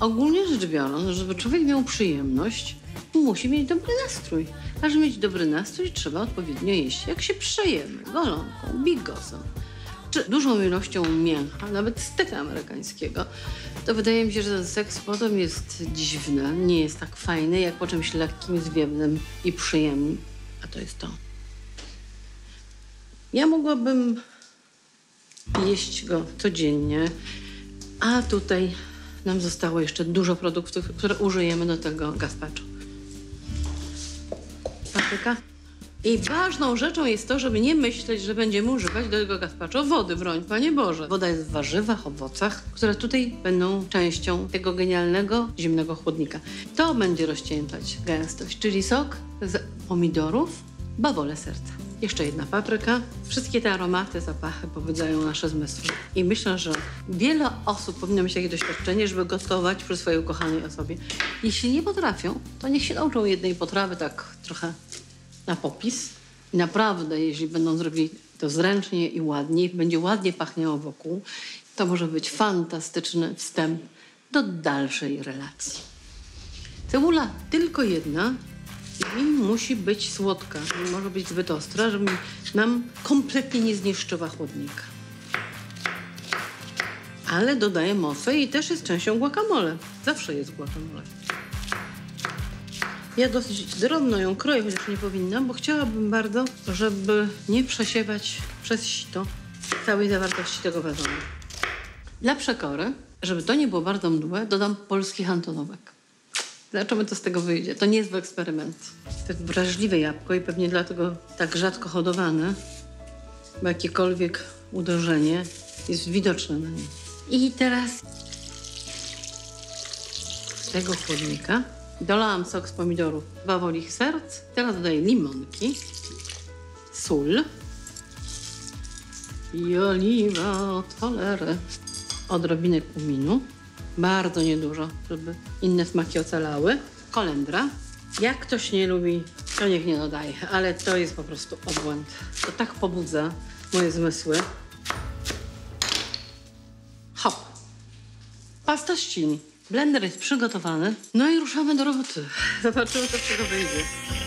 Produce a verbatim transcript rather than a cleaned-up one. Ogólnie rzecz biorąc, żeby człowiek miał przyjemność, musi mieć dobry nastrój. A żeby mieć dobry nastrój, trzeba odpowiednio jeść. Jak się przejemy golonką, bigosem, czy dużą ilością mięcha, nawet steka amerykańskiego, to wydaje mi się, że ten seks potem jest dziwny, nie jest tak fajny, jak po czymś lekkim, zwiewnym i przyjemnym. A to jest to. Ja mogłabym jeść go codziennie, a tutaj nam zostało jeszcze dużo produktów, które użyjemy do tego gazpacho. Papryka. I ważną rzeczą jest to, żeby nie myśleć, że będziemy używać do tego gazpacho wody, broń Panie Boże. Woda jest w warzywach, owocach, które tutaj będą częścią tego genialnego zimnego chłodnika. To będzie rozcieńczać gęstość, czyli sok z pomidorów, Wołowe Serca. Jeszcze jedna papryka. Wszystkie te aromaty, zapachy pobudzają nasze zmysły. I myślę, że wiele osób powinno mieć takie doświadczenie, żeby gotować przy swojej ukochanej osobie. Jeśli nie potrafią, to niech się nauczą jednej potrawy tak trochę na popis. I naprawdę, jeśli będą zrobili to zręcznie i ładnie, będzie ładnie pachniało wokół, to może być fantastyczny wstęp do dalszej relacji. Cebula tylko jedna. I musi być słodka, nie może być zbyt ostra, żeby nam kompletnie nie zniszczyła chłodnika. Ale dodaję mosę i też jest częścią guacamole. Zawsze jest guacamole. Ja dosyć drobno ją kroję, chociaż nie powinnam, bo chciałabym bardzo, żeby nie przesiewać przez sito całej zawartości tego wazonu. Dla przekory, żeby to nie było bardzo mdłe, dodam polskich antonowek. Zobaczymy, co z tego wyjdzie. To nie jest eksperyment. To jest wrażliwe jabłko i pewnie dlatego tak rzadko hodowane, bo jakiekolwiek uderzenie jest widoczne na nim. I teraz z tego chłodnika dolałam sok z pomidorów Wołowych Serc. Teraz dodaję limonki, sól i oliwa od cholery, odrobinę kuminu. Bardzo niedużo, żeby inne smaki ocalały. Kolendra. Jak ktoś nie lubi, to niech nie dodaje, ale to jest po prostu obłęd. To tak pobudza moje zmysły. Hop. Pasta z chili. Blender jest przygotowany. No i ruszamy do roboty. Zobaczymy, co z tego wyjdzie.